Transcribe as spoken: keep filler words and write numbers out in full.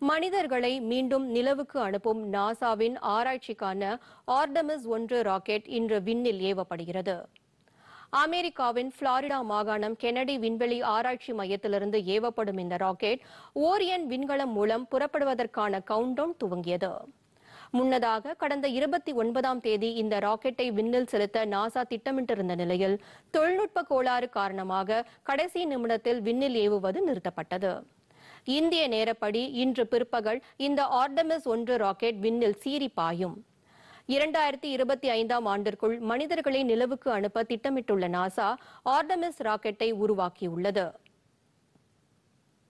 Manithar Galei, Mindum, Nilavuku Anapum, Nasa Vin, R. A. Chikana, Artemis Ondru Rocket, இன்று Vinil Yeva Padigrader. Amerika Vin, Florida, Maganam, Kennedy, Vinbeli, R. A. Chi Mayetalar and the Yeva Padam in the Rocket, Orient Vingala Mulam, Purapadavadar Kana, Countdown to Wangyeda. Munnadaga, Kadan the Yerbati Wumbadam Pedi in the Rocket, Vindal Sreta, Nasa, Titaminter and the Nilagel, Turnut Pakola, Karna Maga, Kadesi Nimunatel, Vinil Yeva Vadin Rita. இந்திய நேரப்படி இன்று பிற்பகல் இந்த Artemis ஒன்று rocket விண்ணில் சீறி பாயும். இரண்டாயிரத்து இருபத்தைந்தாம் ஆண்டிற்குள் மனிதர்களை நிலவுக்கு அனுப்ப திட்டமிட்டுள்ள நாசா ஆர்டெமிஸ் ராக்கெட்டை உருவாக்கியுள்ளது.